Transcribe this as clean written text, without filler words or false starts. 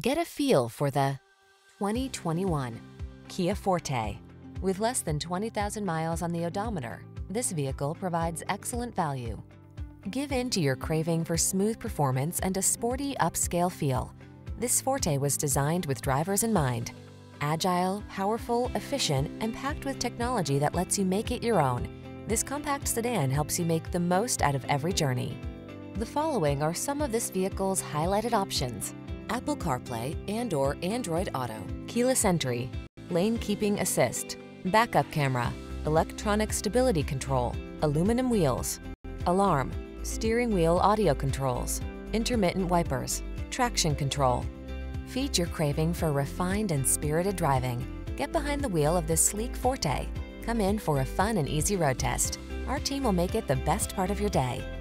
Get a feel for the 2021 Kia Forte. With less than 20,000 miles on the odometer, this vehicle provides excellent value. Give in to your craving for smooth performance and a sporty, upscale feel. This Forte was designed with drivers in mind. Agile, powerful, efficient, and packed with technology that lets you make it your own, this compact sedan helps you make the most out of every journey. The following are some of this vehicle's highlighted options: Apple CarPlay and/or Android Auto, keyless entry, lane keeping assist, backup camera, electronic stability control, aluminum wheels, alarm, steering wheel audio controls, intermittent wipers, traction control. Feed your craving for refined and spirited driving. Get behind the wheel of this sleek Forte. Come in for a fun and easy road test. Our team will make it the best part of your day.